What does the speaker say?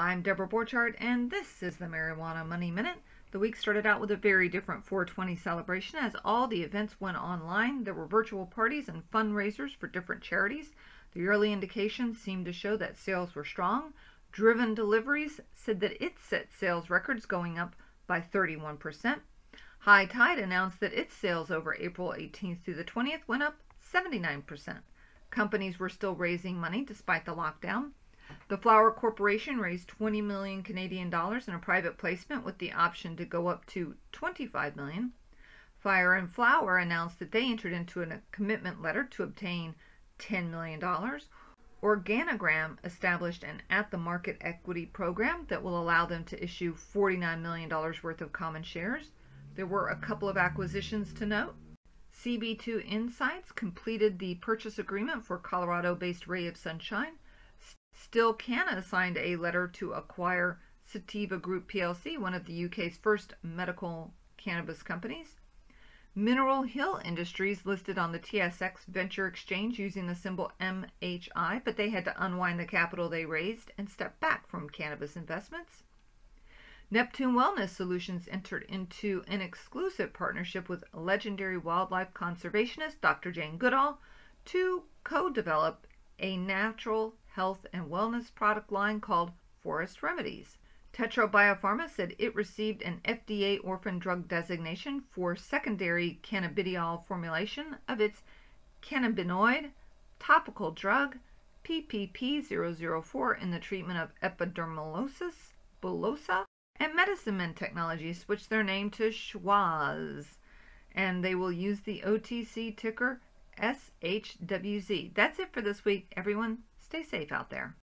I'm Debra Borchardt, and this is the Marijuana Money Minute. The week started out with a very different 420 celebration as all the events went online. There were virtual parties and fundraisers for different charities. The early indications seemed to show that sales were strong. Driven Deliveries said that it set sales records, going up by 31%. High Tide announced that its sales over April 18th through the 20th went up 79%. Companies were still raising money despite the lockdown. The Flower Corporation raised 20 million Canadian dollars in a private placement with the option to go up to 25 million. Fire and Flower announced that they entered into a commitment letter to obtain $10 million. Organigram established an at-the-market equity program that will allow them to issue $49 million worth of common shares. There were a couple of acquisitions to note. CB2 Insights completed the purchase agreement for Colorado-based Ray of Sunshine. Still Canada signed a letter to acquire Sativa Group PLC, one of the UK's first medical cannabis companies. Mineral Hill Industries listed on the TSX Venture Exchange using the symbol MHI, but they had to unwind the capital they raised and step back from cannabis investments. Neptune Wellness Solutions entered into an exclusive partnership with legendary wildlife conservationist Dr. Jane Goodall to co-develop a natural health and wellness product line called Forest Remedies. Tetra Biopharma said it received an FDA orphan drug designation for secondary cannabidiol formulation of its cannabinoid topical drug PPP004 in the treatment of epidermolysis bullosa, and Medicine Men Technology switched their name to Schwaz, and they will use the OTC ticker SHWZ. That's it for this week, everyone. Stay safe out there.